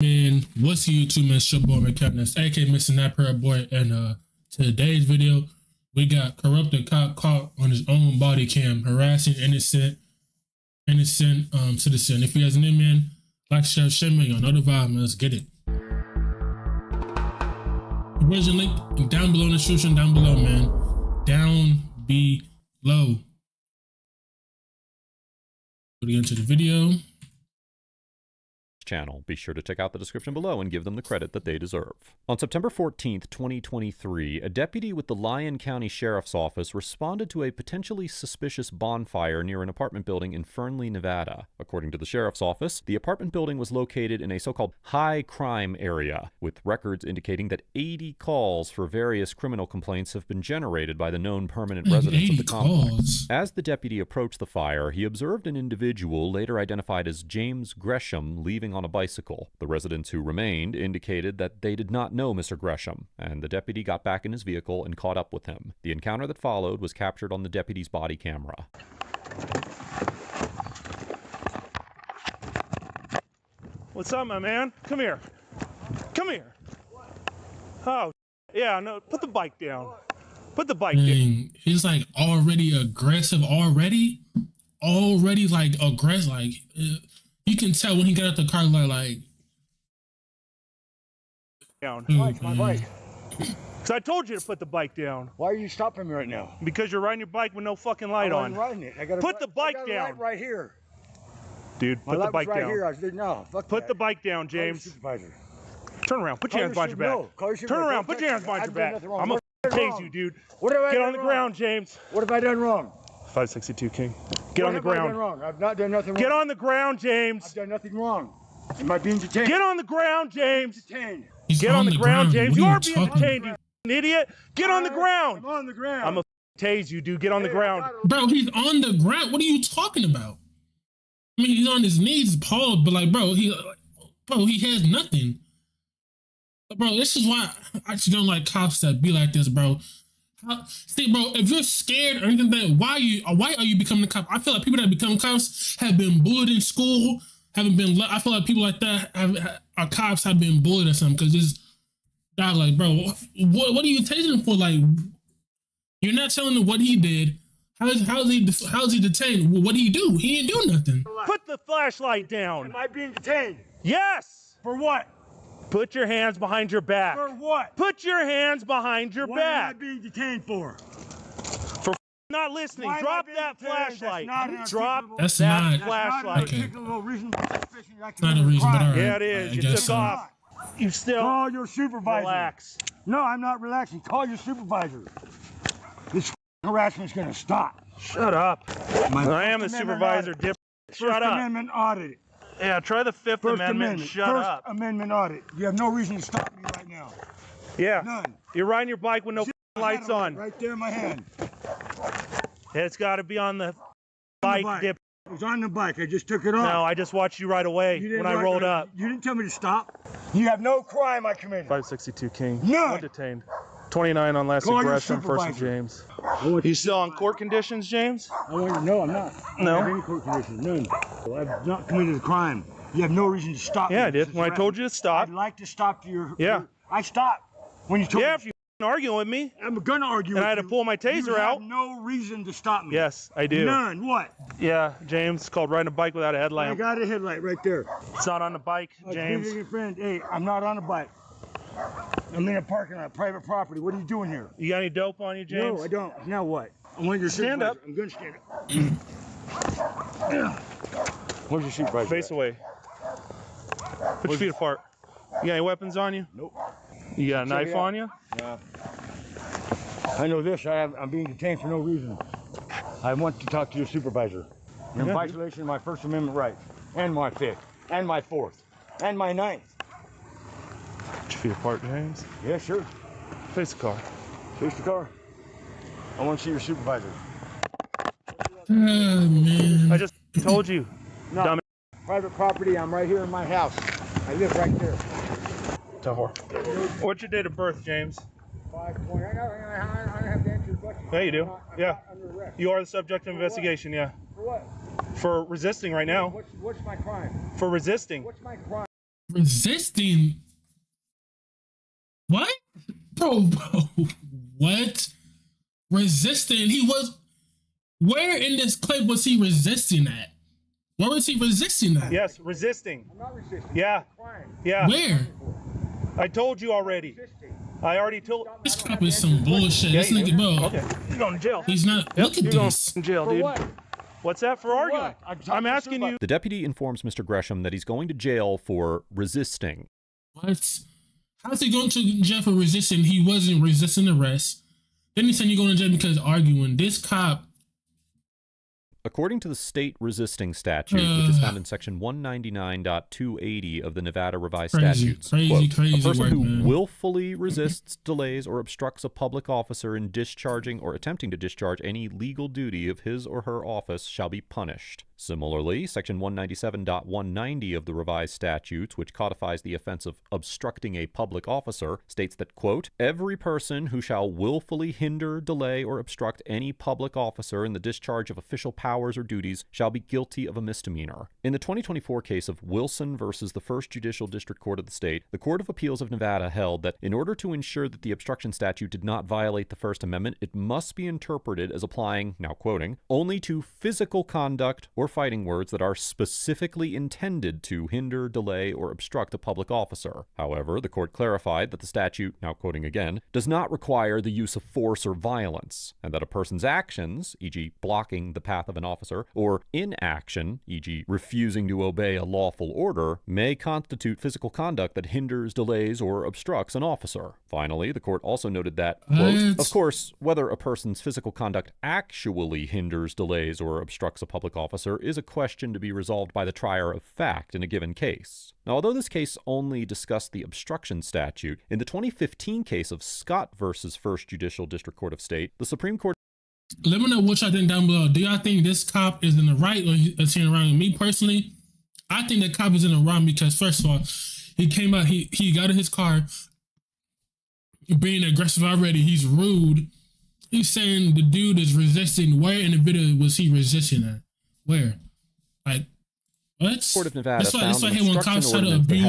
Man, what's YouTube, man? It's your boy, Mickal Naps, aka Mr. Napper Boy, and today's video, we got corrupted cop caught on his own body cam harassing innocent citizen. If you guys new, man, like, share, man, y'all know the vibe, man. Let's get it. Where's your link? Down below in the description, down below, man. Down below. Put it into the video. Channel. Be sure to check out the description below and give them the credit that they deserve. On September 14, 2023, a deputy with the Lyon County Sheriff's Office responded to a potentially suspicious bonfire near an apartment building in Fernley, Nevada. According to the Sheriff's Office, the apartment building was located in a so-called high-crime area, with records indicating that 80 calls for various criminal complaints have been generated by the known permanent residents of the complex. As the deputy approached the fire, he observed an individual later identified as James Gresham leaving on a bicycle. The residents who remained indicated that they did not know Mr. Gresham, and the deputy got back in his vehicle and caught up with him. The encounter that followed was captured on the deputy's body camera. What's up, my man? Come here. Come here. Oh, yeah, no, put the bike down. Put the bike down. He's like already aggressive already? Already like aggressive, like... You can tell when he got out the car, like down. Like my bike. Cause I told you to put the bike down. Why are you stopping me right now? Because you're riding your bike with no fucking light on. I'm riding it. I gotta put the bike down. Light right here, dude. Put the bike down. Here. I said, no, fuck put that. The bike down, James. Turn around. Put your hands behind your back. Turn around. Put your hands behind your back. I'm gonna chase you, dude. What have I done wrong? Get on the ground, James. What have I done wrong? 562 King. Get on the ground. I've not done nothing wrong. Get on the ground, James. I've done nothing wrong. Am I being detained? Get on the ground, James. Get on the ground, James. You are being detained, you idiot. Get on the ground. I'm on the ground. I'm gonna tase you, dude. Get on the ground. Bro, he's on the ground. What are you talking about? I mean, he's on his knees, Paul, but like, bro, he has nothing. Bro, this is why I just don't like cops that be like this, bro. See, bro, if you're scared or anything like that, why are you becoming a cop? I feel like people that become cops have been bullied in school, haven't been. I feel like people like that are cops have been bullied or something, because this dog, like, bro, what are you tasing him for? Like, you're not telling him what he did. How's he detained? What did he do? He didn't do nothing. Put the flashlight down. Am I being detained? Yes. For what? Put your hands behind your back. For what? Put your hands behind your back. What am I being detained for? For not listening. Drop that flashlight. Drop that flashlight. That's not a reason. Yeah, it is. You took off. You still. Call your supervisor. Relax. No, I'm not relaxing. Call your supervisor. This harassment's gonna stop. Shut up. I am the supervisor. Shut up. First Amendment audit. Yeah, try the Fifth Amendment. Shut up. First Amendment audit. You have no reason to stop me right now. Yeah. None. You're riding your bike with no lights on. Right there in my hand. It's got to be on the bike, dip. It was on the bike. I just took it off. No, I just watched you right away when I rolled up. You didn't tell me to stop. You have no crime I committed. 562 King. No. Detained. 29 on last aggression, first and James. You still on court conditions, James? No, I'm not. No? I have any court conditions, none. I've not committed a crime. You have no reason to stop me. Yeah, I did. When I told you to stop. I'd like to stop your... Yeah. I stopped when you told me. Yeah, if you're arguing with me. I'm going to argue with you. And I had to pull my taser out. You have no reason to stop me. Yes, I do. None. What? Yeah, James. It's called riding a bike without a headlight. I got a headlight right there. It's not on the bike, James. Hey, I'm not on the bike. I'm in a parking lot, private property. What are you doing here? You got any dope on you, James? No, I don't. Now what? I'm going to stand up. I'm going to stand up. Where's your supervisor? Face away. Put your feet apart. You got any weapons on you? Nope. You got a knife on you? No. I know this. I'm being detained for no reason. I want to talk to your supervisor. You're in violation of my First Amendment rights, and my Fifth, and my Fourth, and my Ninth. Feet apart, James? Yeah, sure. Face the car. Face the car. I want to see your supervisor. Man. I just told you. No. Dumb. Private property. I'm right here in my house. I live right there. What's your date of birth, James? 520. I don't have to answer your question. Yeah, you do. Yeah. You are the subject of investigation, yeah. For what? For resisting right now. What's my crime? For resisting. What's my crime? Resisting? What? Bro, what? Resisting? He was... Where in this clip was he resisting at? Where was he resisting at? Yes, resisting. I'm not resisting. Yeah. Yeah. Where? I told you already. I already told. This cop is some bullshit. Yeah, this nigga, bro. Okay. You're going to jail. He's not. Yep. Look at this. You're going to jail, dude. For what? What's that for arguing? I'm asking you. The deputy informs Mr. Gresham that he's going to jail for resisting. What? How's he going to jail for resisting? He wasn't resisting arrest. Then he said you're going to jail because arguing. This cop. According to the state resisting statute, which is found in section 199.280 of the Nevada Revised Statutes, quote, a person who willfully resists, delays, or obstructs a public officer in discharging or attempting to discharge any legal duty of his or her office shall be punished. Similarly, section 197.190 of the Revised Statutes, which codifies the offense of obstructing a public officer, states that, quote, every person who shall willfully hinder, delay, or obstruct any public officer in the discharge of official powers or duties shall be guilty of a misdemeanor. In the 2024 case of Wilson versus the First Judicial District Court of the State, the Court of Appeals of Nevada held that in order to ensure that the obstruction statute did not violate the First Amendment, it must be interpreted as applying, now quoting, only to physical conduct or fighting words that are specifically intended to hinder, delay, or obstruct a public officer. However, the court clarified that the statute, now quoting again, does not require the use of force or violence, and that a person's actions, e.g. blocking the path of an officer, or inaction, e.g. refusing to obey a lawful order, may constitute physical conduct that hinders, delays, or obstructs an officer. Finally, the court also noted that, quote, of course, whether a person's physical conduct actually hinders, delays, or obstructs a public officer is a question to be resolved by the trier of fact in a given case. Now, although this case only discussed the obstruction statute, in the 2015 case of Scott versus First Judicial District Court of State, the Supreme Court. Let me know what y'all think down below. Do y'all think this cop is in the right or is he in the wrong? Me personally, I think the cop is in the wrong because first of all, he came out, he got in his car, being aggressive already. He's rude. He's saying the dude is resisting. Where in the video was he resisting at? Where? Like, what? Court of Nevada found an obstruction ordinance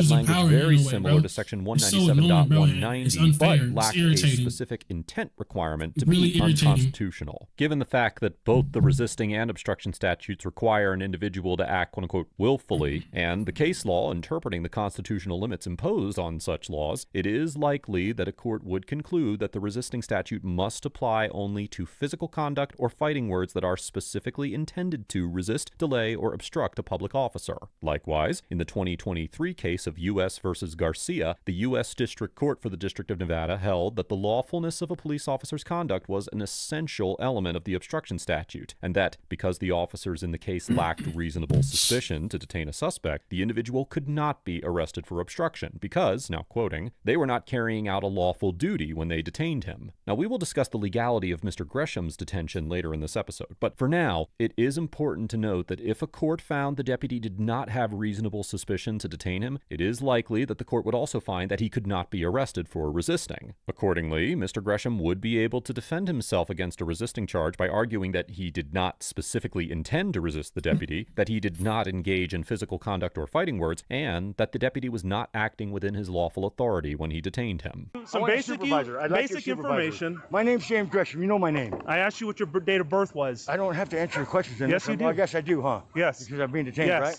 that had language very similar to section 197.190, but lacked a specific intent requirement to be unconstitutional. Given the fact that both the resisting and obstruction statutes require an individual to act, quote-unquote, willfully, and the case law interpreting the constitutional limits imposed on such laws, it is likely that a court would conclude that the resisting statute must apply only to physical conduct or fighting words that are specifically intended to resist, delay, or obstruct a public officer. Likewise, in the 2023 case of U.S. v. Garcia, the U.S. District Court for the District of Nevada held that the lawfulness of a police officer's conduct was an essential element of the obstruction statute, and that, because the officers in the case lacked reasonable suspicion to detain a suspect, the individual could not be arrested for obstruction because, now quoting, they were not carrying out a lawful duty when they detained him. Now, we will discuss the legality of Mr. Gresham's detention later in this episode, but for now, it is important to note that if a court found the deputy did not have reasonable suspicion to detain him, it is likely that the court would also find that he could not be arrested for resisting. Accordingly, Mr. Gresham would be able to defend himself against a resisting charge by arguing that he did not specifically intend to resist the deputy, that he did not engage in physical conduct or fighting words, and that the deputy was not acting within his lawful authority when he detained him. Some basic information. My name's James Gresham. You know my name. I asked you what your date of birth was. I don't have to answer your questions. Yes, you do. Well, I guess I do, huh? Yes. Because I've been detained, yes. Right?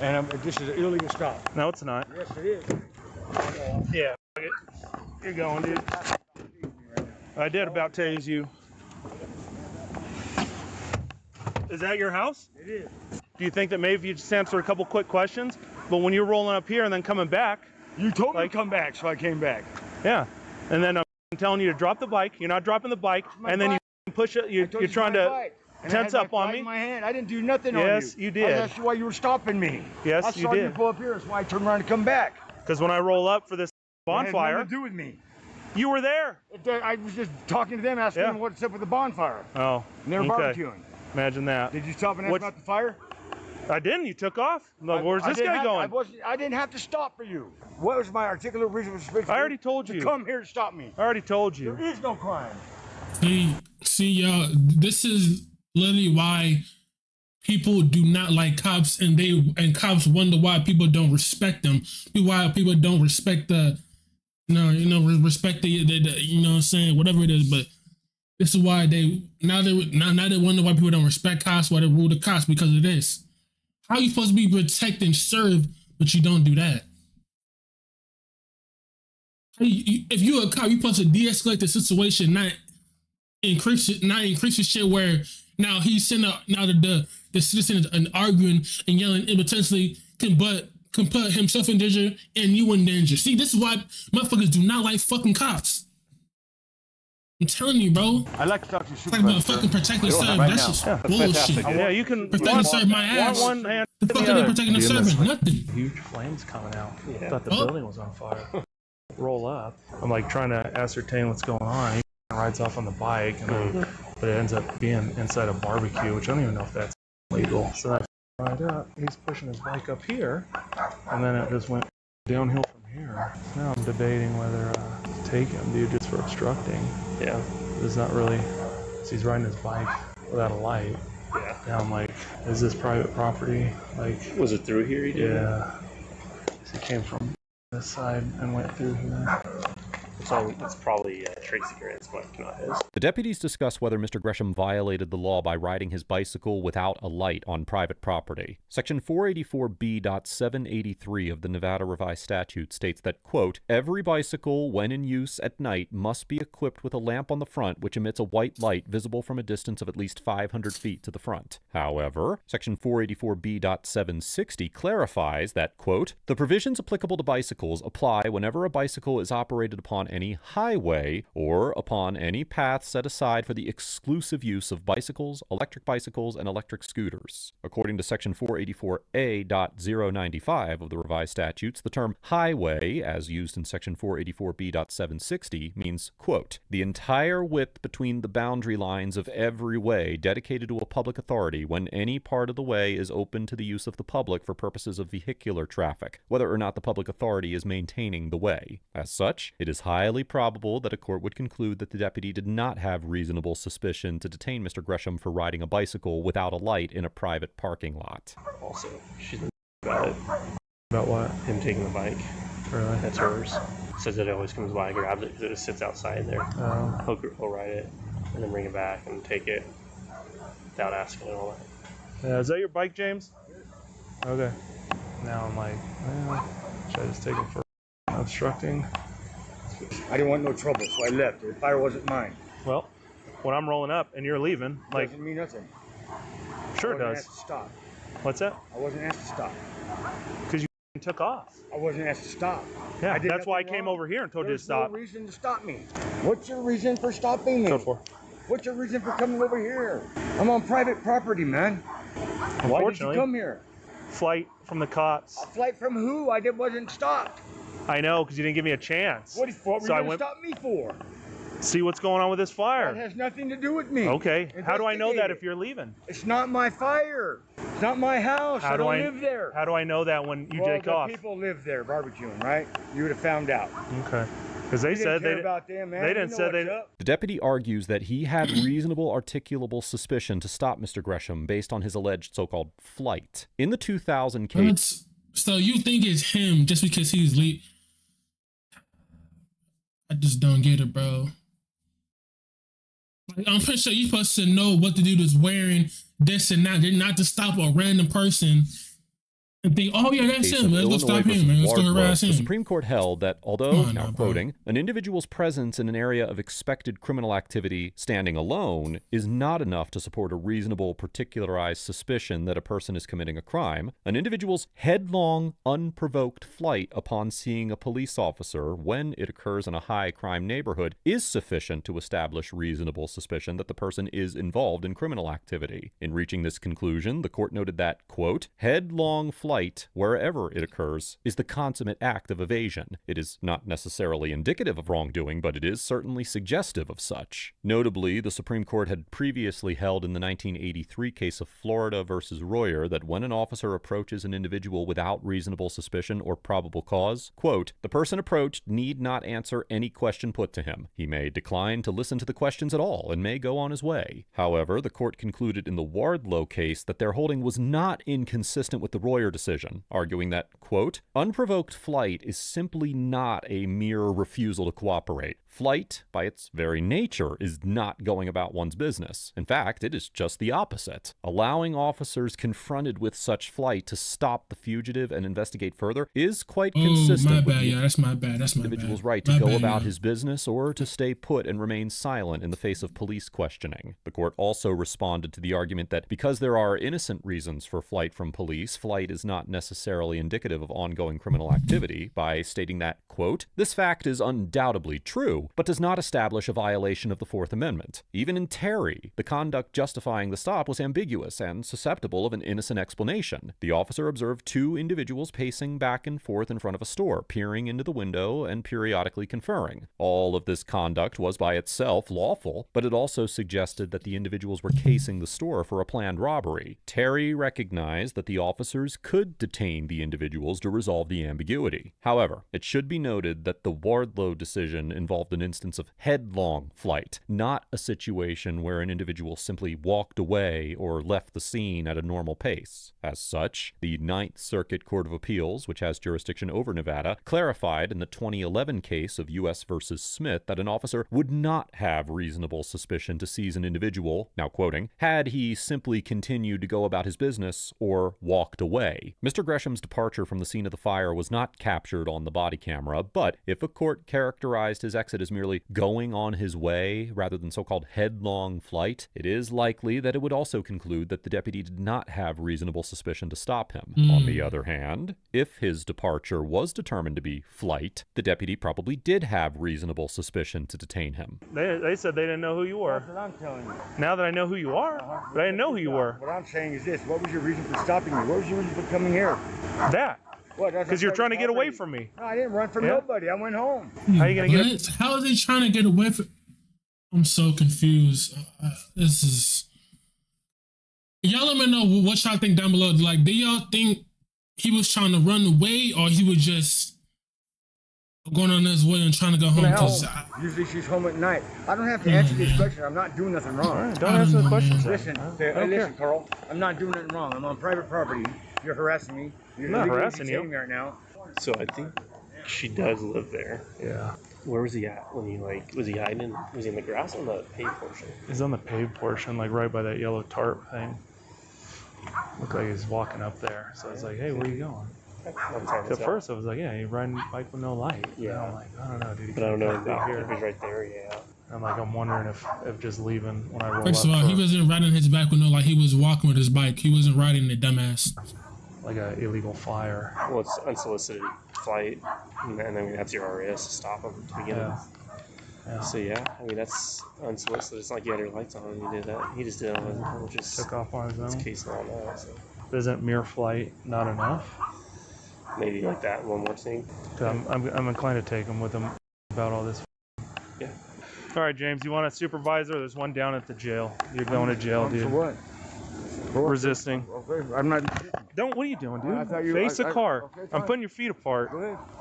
And this is an illegal stop. No, it's not. Yes, it is. Yeah, fuck it. You're going, dude. I did about tase you. Is that your house? It is. Do you think that maybe you just answer a couple quick questions? But when you're rolling up here and then coming back. You told me to come back, so I came back. Yeah. And then I'm telling you to drop the bike. You're not dropping the bike. And then you push it. You're trying to. Bike. And tense up on me. My hand. I didn't do nothing on you. Yes, you did. That's why you were stopping me. Yes, you did. I saw you pull up here. That's why I turned around and come back. Because when I roll up for this bonfire, it had nothing to do with me. You were there. I was just talking to them, asking them what's up with the bonfire. Oh, and they were barbecuing. Imagine that. Did you stop and ask about the fire? I didn't. You took off. Look, where's this guy going? I didn't have to stop for you. What was my articulate reason for I already told you. Come here to stop me. I already told you. There is no crime. See, y'all. This is literally why people do not like cops, and cops wonder why people don't respect them. Why people don't respect whatever it is. But this is why they wonder why people don't respect cops, why they rule the cops, because of this. How are you supposed to be protect and serve, but you don't do that? If you're a cop, you're supposed to de-escalate the situation, not increase the shit where now he's sending out, now the citizen is arguing and yelling and potentially can put himself in danger and you in danger. See, this is why motherfuckers do not like fucking cops. I'm telling you, bro. I like to talk to you. Talking about fucking protecting and serving. That's just bullshit. Yeah, you can protect and serve my ass. The fuck are they protecting and serving? Nothing. Huge flames coming out. Yeah. I thought the building was on fire. Roll up. I'm like trying to ascertain what's going on. He rides off on the bike, and but it ends up being inside a barbecue, which I don't even know if that's legal. So I ride up. He's pushing his bike up here, and then it just went downhill from here. Now I'm debating whether to take him, dude, just for obstructing. Yeah. It's not really. So he's riding his bike without a light. Yeah. Now I'm like, is this private property? Like, was it through here? He did. Yeah. So he came from this side and went through here. So it's probably Tracy Grant's bike, not his. The deputies discuss whether Mr. Gresham violated the law by riding his bicycle without a light on private property. Section 484B.783 of the Nevada Revised Statute states that, quote, every bicycle, when in use at night, must be equipped with a lamp on the front which emits a white light visible from a distance of at least 500 feet to the front. However, Section 484B.760 clarifies that, quote, the provisions applicable to bicycles apply whenever a bicycle is operated upon any highway or upon any path set aside for the exclusive use of bicycles, electric bicycles, and electric scooters. According to Section 484A.095 of the Revised Statutes, the term highway, as used in Section 484B.760, means, quote, the entire width between the boundary lines of every way dedicated to a public authority when any part of the way is open to the use of the public for purposes of vehicular traffic, whether or not the public authority is maintaining the way. As such, it is highly probable that a court would conclude that the deputy did not have reasonable suspicion to detain Mr. Gresham for riding a bicycle without a light in a private parking lot. Also, she's about it. About what? Him taking the bike. Really? That's hers. Says that it always comes by, grabs it because it just sits outside there. Oh. He'll ride it and then bring it back and take it without asking and all that. Is that your bike, James? Okay. Now I'm like, should I just take him for obstructing? I didn't want no trouble, so I left. The fire wasn't mine. Well, when I'm rolling up and you're leaving, like, doesn't mean nothing. Sure it does. I wasn't asked to stop. What's that? I wasn't asked to stop. Because you took off. I wasn't asked to stop. Yeah, that's why I came over here and told you to stop. There's no reason to stop me. What's your reason for stopping me? Code 4. What's your reason for coming over here? I'm on private property, man. Why did you come here? Flight from the cops. A flight from who? I wasn't stopped. I know, because you didn't give me a chance. What were you going to stop me for? See what's going on with this fire. That has nothing to do with me. Okay. How do I know that if you're leaving? It's not my fire. It's not my house. I don't live there. How do I know that when you take off? People live there barbecuing, right? You would have found out. Okay. Because they said they didn't say they. The deputy argues that he had reasonable, articulable suspicion to stop Mr. Gresham based on his alleged so-called flight in the 2000 case. So you think it's him just because he's late? I just don't get it, bro. Like, I'm pretty sure you're supposed to know what the dude is wearing, this and that, not to stop a random person. And think, oh yeah, that's him. Let's go stop him, man. Let's go harass him. The Supreme Court held that, although, now quoting, an individual's presence in an area of expected criminal activity standing alone is not enough to support a reasonable, particularized suspicion that a person is committing a crime, an individual's headlong, unprovoked flight upon seeing a police officer when it occurs in a high-crime neighborhood is sufficient to establish reasonable suspicion that the person is involved in criminal activity. In reaching this conclusion, the court noted that, quote, headlong flight flight, wherever it occurs, is the consummate act of evasion. It is not necessarily indicative of wrongdoing, but it is certainly suggestive of such. Notably, the Supreme Court had previously held in the 1983 case of Florida versus Royer that when an officer approaches an individual without reasonable suspicion or probable cause, quote, the person approached need not answer any question put to him. He may decline to listen to the questions at all and may go on his way. However, the court concluded in the Wardlow case that their holding was not inconsistent with the Royer decision, arguing that, quote, unprovoked flight is simply not a mere refusal to cooperate. Flight, by its very nature, is not going about one's business. In fact, it is just the opposite. Allowing officers confronted with such flight to stop the fugitive and investigate further is quite consistent with individual's right to go about his business or to stay put and remain silent in the face of police questioning. The court also responded to the argument that because there are innocent reasons for flight from police, flight is not necessarily indicative of ongoing criminal activity by stating that, quote, this fact is undoubtedly true, but does not establish a violation of the Fourth Amendment. Even in Terry, the conduct justifying the stop was ambiguous and susceptible of an innocent explanation. The officer observed two individuals pacing back and forth in front of a store, peering into the window and periodically conferring. All of this conduct was by itself lawful, but it also suggested that the individuals were casing the store for a planned robbery. Terry recognized that the officers could detain the individuals to resolve the ambiguity. However, it should be noted that the Wardlow decision involved an instance of headlong flight, not a situation where an individual simply walked away or left the scene at a normal pace. As such, the Ninth Circuit Court of Appeals, which has jurisdiction over Nevada, clarified in the 2011 case of U.S. v. Smith that an officer would not have reasonable suspicion to seize an individual, now quoting, had he simply continued to go about his business or walked away. Mr. Gresham's departure from the scene of the fire was not captured on the body camera, but if a court characterized his exit as merely going on his way rather than so-called headlong flight, it is likely that it would also conclude that the deputy did not have reasonable suspicion to stop him. On the other hand, if his departure was determined to be flight, the deputy probably did have reasonable suspicion to detain him. They said they didn't know who you were. That's what I'm telling you. Now that I know who you are, but I didn't know who you were. What I'm saying is this: what was your reason for stopping me? What was your reason for coming here? That. Because you're trying to get away from me. No, I didn't run from nobody. I went home. How are you going to get? How is he trying to get away from? I'm so confused. This is. Y'all let me know what y'all think down below. Like, do y'all think he was trying to run away, or he was just going on his way and trying to go home? Usually she's home at night. I don't have to answer these questions. I'm not doing nothing wrong. Don't answer the questions. Listen, Carl. I'm not doing nothing wrong. I'm on private property. You're harassing me. You're not harassing you right now. So I think she does live there. Yeah. Where was he at when he was he hiding? Was he in the grass or on the paved portion? He's on the paved portion, like right by that yellow tarp thing. Looked like he was walking up there. So I was like, hey, where are you going? At first I was like, yeah, he's riding a bike with no light. Yeah. And I'm like, I don't know, dude. But I don't know if he's right there. Yeah. I'm like, I'm wondering if just leaving when I roll up. First of all, he wasn't riding his bike with no light. He was walking with his bike. He wasn't riding the dumbass. Like an illegal flyer. Well, it's unsolicited flight, and then we have your RAS to stop them to begin with. Yeah. So yeah, I mean that's unsolicited. It's like you had your lights on and you did that. He just did it on his own. Just took off on his own. It's case law now. So. Isn't mere flight not enough? Maybe like that one more thing. I'm inclined to take him with him about all this. Yeah. All right, James. You want a supervisor? There's one down at the jail. You're going to jail, dude. For what? Resisting. I'm not. Don't. What are you doing, dude? Face the car. Okay, I'm putting your feet apart.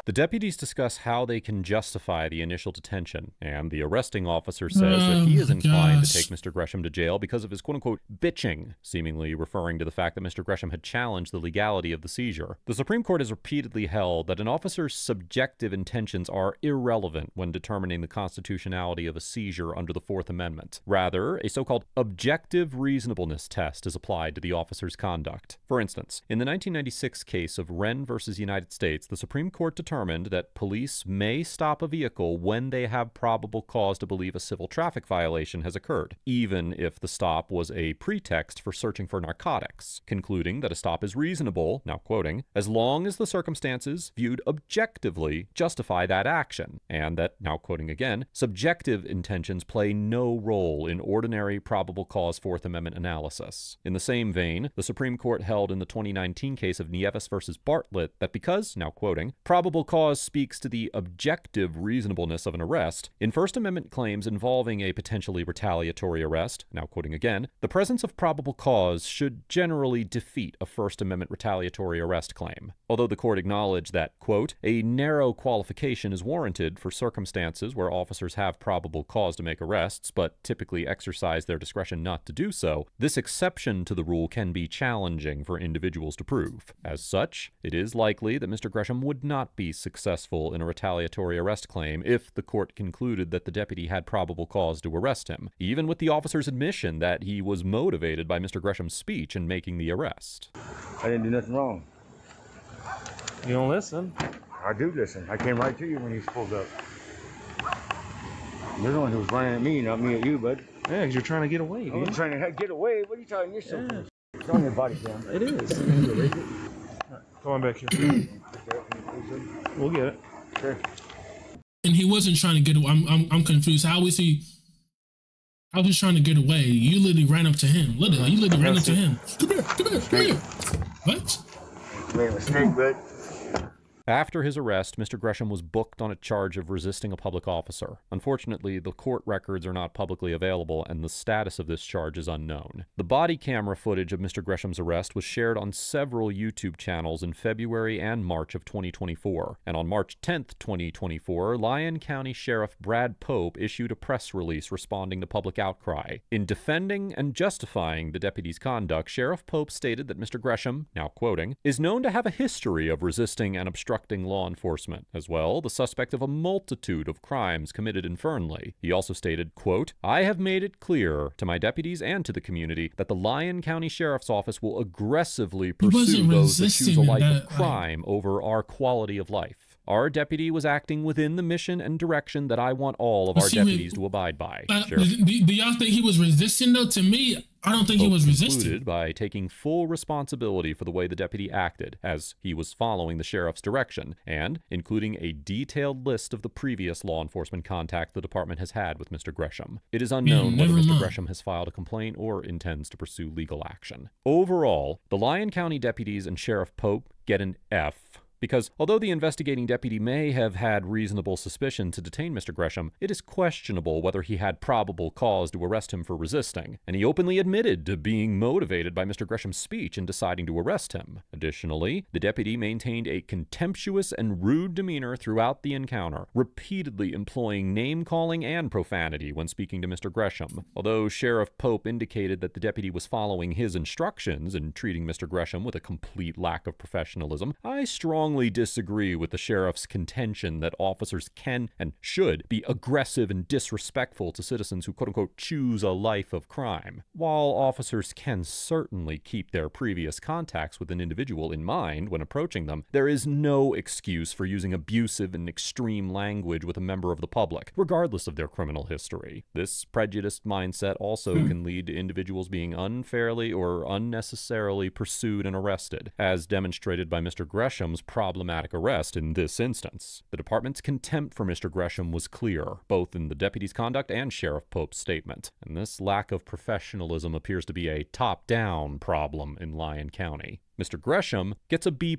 The deputies discuss how they can justify the initial detention, and the arresting officer says that he is inclined to take Mr. Gresham to jail because of his quote-unquote bitching, seemingly referring to the fact that Mr. Gresham had challenged the legality of the seizure. The Supreme Court has repeatedly held that an officer's subjective intentions are irrelevant when determining the constitutionality of a seizure under the Fourth Amendment. Rather, a so-called objective reasonableness test is applied to the officer's conduct. For instance, in the 1996 case of Wren versus United States, the Supreme Court determined that police may stop a vehicle when they have probable cause to believe a civil traffic violation has occurred, even if the stop was a pretext for searching for narcotics, concluding that a stop is reasonable, now quoting, as long as the circumstances viewed objectively justify that action, and that, now quoting again, subjective intentions play no role in ordinary probable cause Fourth Amendment analysis. In the same same vein, the Supreme Court held in the 2019 case of Nieves v. Bartlett that because, now quoting, probable cause speaks to the objective reasonableness of an arrest, in First Amendment claims involving a potentially retaliatory arrest, now quoting again, the presence of probable cause should generally defeat a First Amendment retaliatory arrest claim. Although the court acknowledged that, quote, a narrow qualification is warranted for circumstances where officers have probable cause to make arrests, but typically exercise their discretion not to do so, this exception to the rule can be challenging for individuals to prove. As such, it is likely that Mr. Gresham would not be successful in a retaliatory arrest claim if the court concluded that the deputy had probable cause to arrest him, even with the officer's admission that he was motivated by Mr. Gresham's speech in making the arrest. I didn't do nothing wrong. You don't listen. I do listen. I came right to you when you pulled up. You're the one who was running at me, not me at you, bud. Yeah, because you're trying to get away. I was trying to get away? What are you talking? You're so... Yeah. It's on your body cam. It is. Come on back here. We'll get it. Sure. And he wasn't trying to get away. I'm confused. How is he... I was trying to get away. You literally ran up to him. Literally, you literally ran up to him. Come here, come here, come here. What? You made a mistake, bud. After his arrest, Mr. Gresham was booked on a charge of resisting a public officer. Unfortunately, the court records are not publicly available, and the status of this charge is unknown. The body camera footage of Mr. Gresham's arrest was shared on several YouTube channels in February and March of 2024. And on March 10th, 2024, Lyon County Sheriff Brad Pope issued a press release responding to public outcry. In defending and justifying the deputy's conduct, Sheriff Pope stated that Mr. Gresham, now quoting, is known to have a history of resisting and obstructing law enforcement, as well the suspect of a multitude of crimes committed in Fernley. He also stated, quote, I have made it clear to my deputies and to the community that the Lyon County Sheriff's Office will aggressively pursue those that choose a life of crime over our quality of life. Our deputy was acting within the mission and direction that I want all of our deputies to abide by. Do y'all think he was resisting, though? To me, I don't think he was resisting. By taking full responsibility for the way the deputy acted, as he was following the sheriff's direction, and including a detailed list of the previous law enforcement contact the department has had with Mr. Gresham. It is unknown whether Mr. Gresham has filed a complaint or intends to pursue legal action. Overall, the Lyon County deputies and Sheriff Pope get an F. Because although the investigating deputy may have had reasonable suspicion to detain Mr. Gresham, it is questionable whether he had probable cause to arrest him for resisting, and he openly admitted to being motivated by Mr. Gresham's speech in deciding to arrest him. Additionally, the deputy maintained a contemptuous and rude demeanor throughout the encounter, repeatedly employing name-calling and profanity when speaking to Mr. Gresham. Although Sheriff Pope indicated that the deputy was following his instructions in treating Mr. Gresham with a complete lack of professionalism, I strongly disagree with the sheriff's contention that officers can and should be aggressive and disrespectful to citizens who quote-unquote choose a life of crime. While officers can certainly keep their previous contacts with an individual in mind when approaching them, there is no excuse for using abusive and extreme language with a member of the public, regardless of their criminal history. This prejudiced mindset also can lead to individuals being unfairly or unnecessarily pursued and arrested, as demonstrated by Mr. Gresham's problematic arrest in this instance. The department's contempt for Mr. Gresham was clear, both in the deputy's conduct and Sheriff Pope's statement, and this lack of professionalism appears to be a top-down problem in Lyon County. Mr. Gresham gets a B+,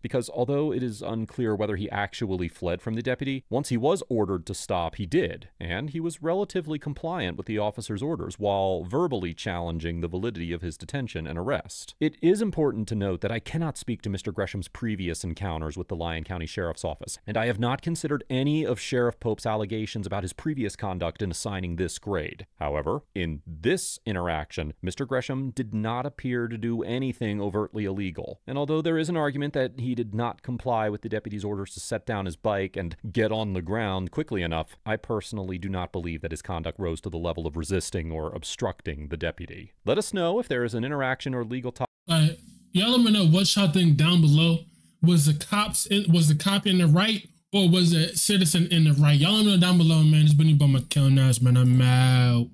because although it is unclear whether he actually fled from the deputy, once he was ordered to stop, he did, and he was relatively compliant with the officer's orders while verbally challenging the validity of his detention and arrest. It is important to note that I cannot speak to Mr. Gresham's previous encounters with the Lyon County Sheriff's Office, and I have not considered any of Sheriff Pope's allegations about his previous conduct in assigning this grade. However, in this interaction, Mr. Gresham did not appear to do anything overtly illegal. And although there is an argument that he did not comply with the deputy's orders to set down his bike and get on the ground quickly enough, I personally do not believe that his conduct rose to the level of resisting or obstructing the deputy. Let us know if there is an interaction or legal topic. Y'all let me know what y'all think down below. Was the cop in the right, or was the citizen in the right? Y'all let me know down below, man. It's been your boy Mickal Naps, man. I'm out.